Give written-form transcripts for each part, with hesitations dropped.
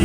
I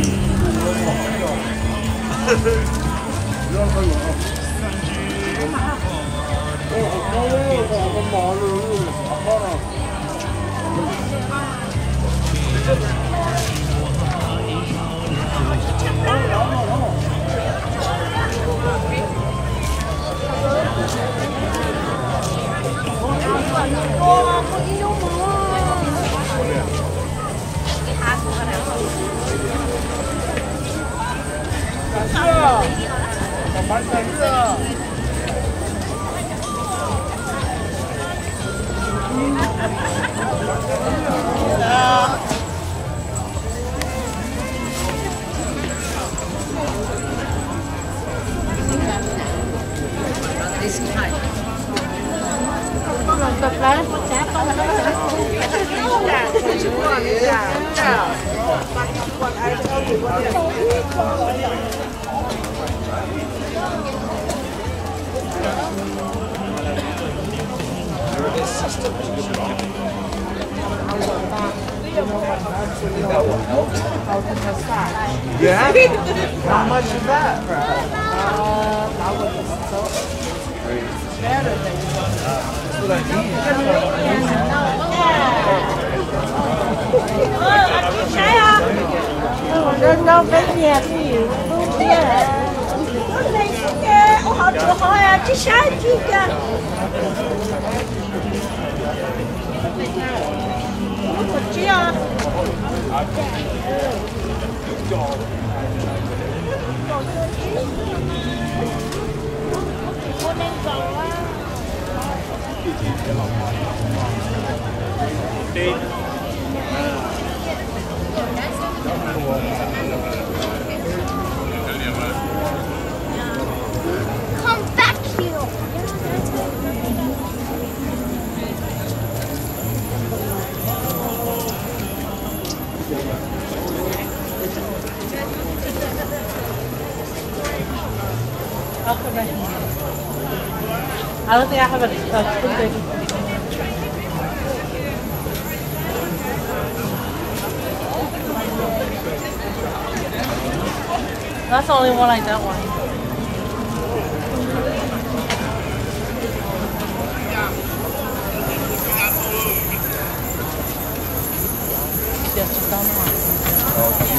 don't think I have a good baby. That's the only one I don't want. Oh, okay.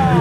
好，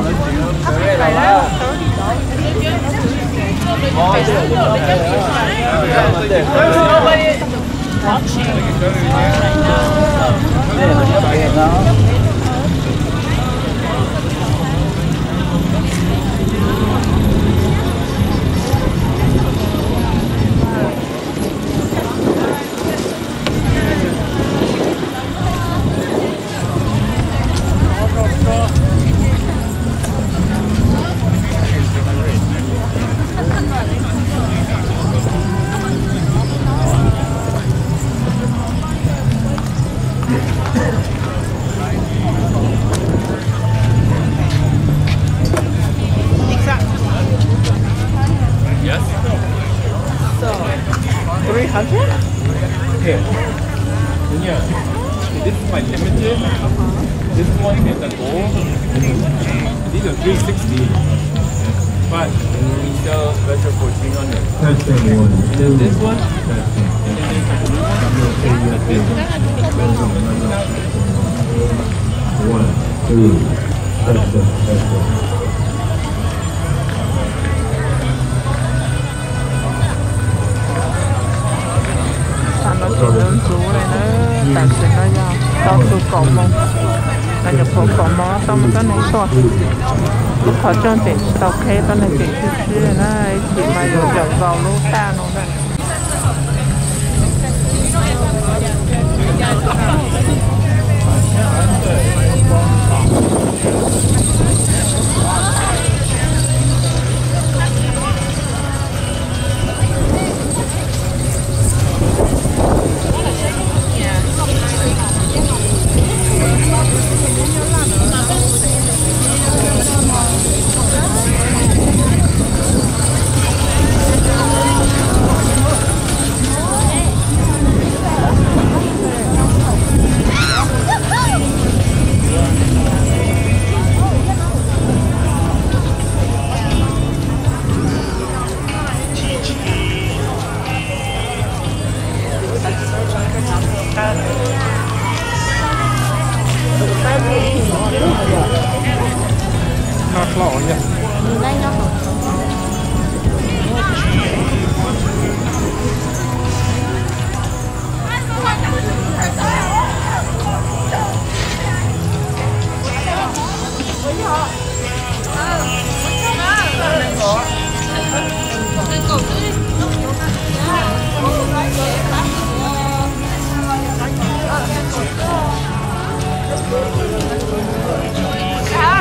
那个跑上点到开到那点去吃，那起码有两包肉蛋了。 Thank you.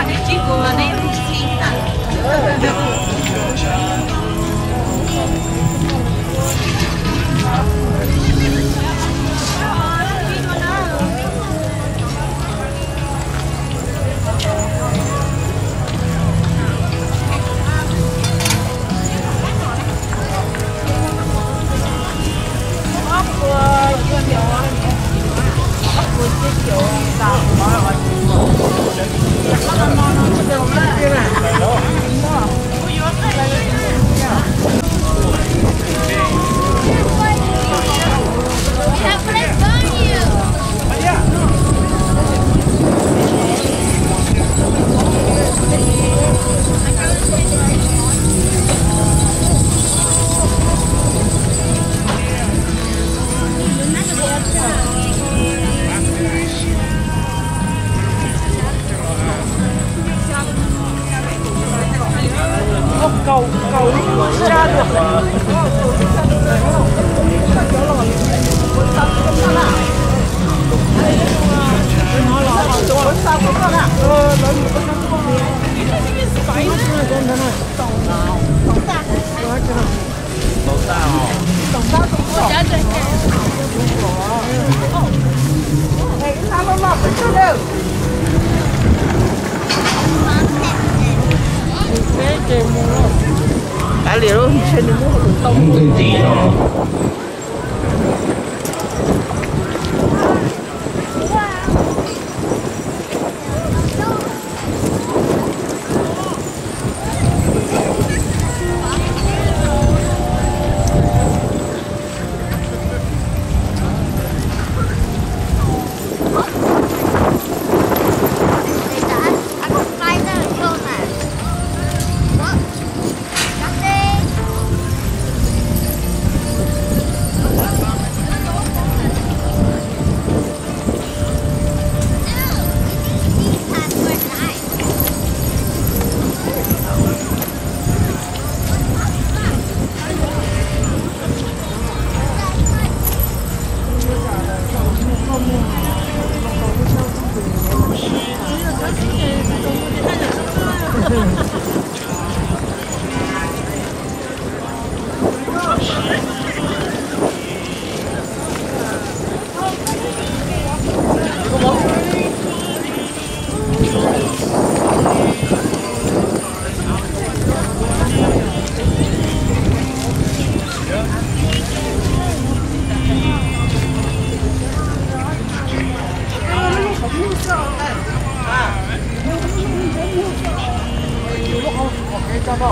잡아. 아,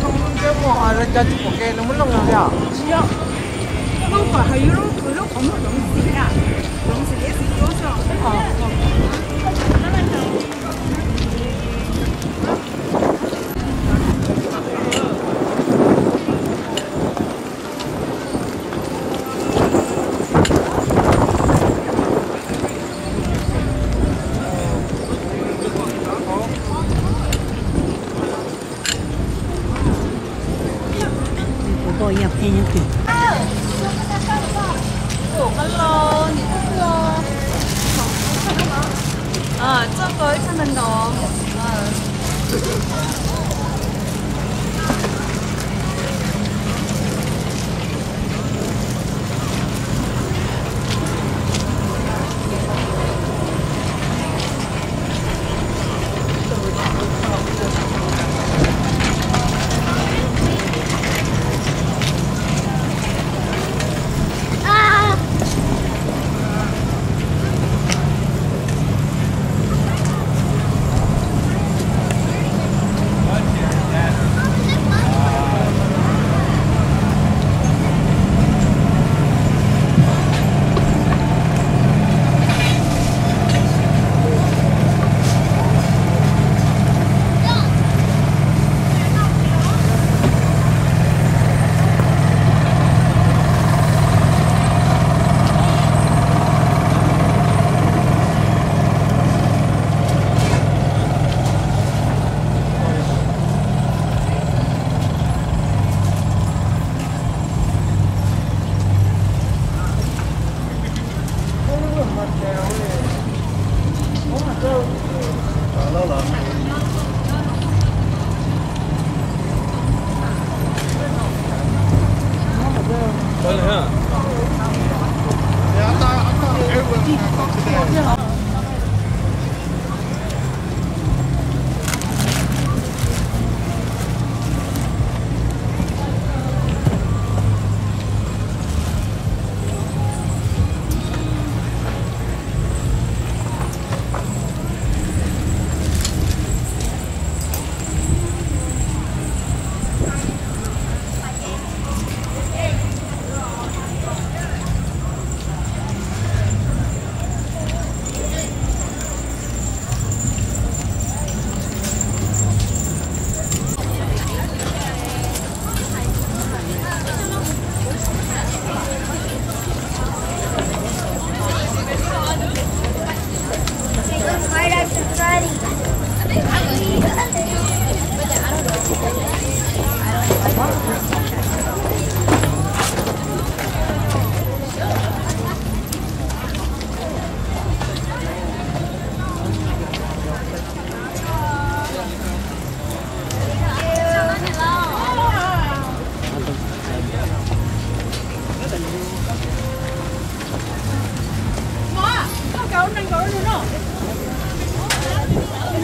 성분 빼고 아래 자주 볼게. 너무 넘어가야. 지역. 한국과 하유로 그룹 업무 영수야. 영수에 있어서. Hãy subscribe cho kênh Ghiền Mì Gõ để không bỏ lỡ những video hấp dẫn.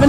Bên